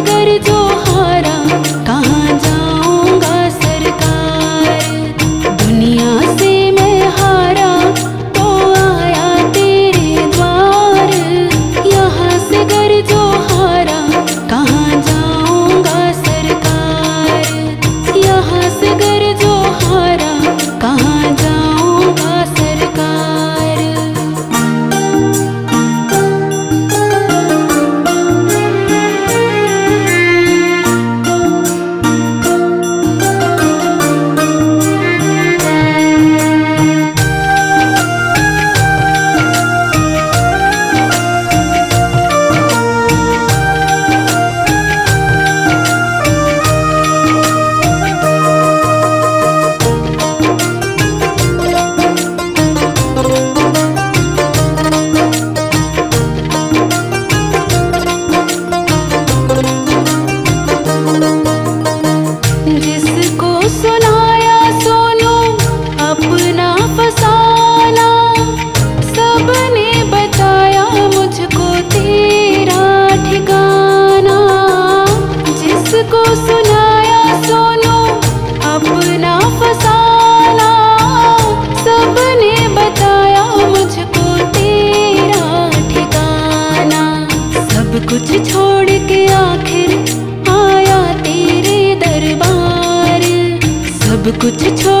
अगर दोहारा कहाँ जाऊँगा सरकार, दुनिया से मैं हारा तो आया तेरे द्वार। यहाँ से अगर दोहारा कहाँ जाऊँगा सरकार, यहाँ से अगर दोहारा कहाँ जाऊँगा सरकार। कुछ छोड़ के आखिर आया तेरे दरबार, सब कुछ छोड़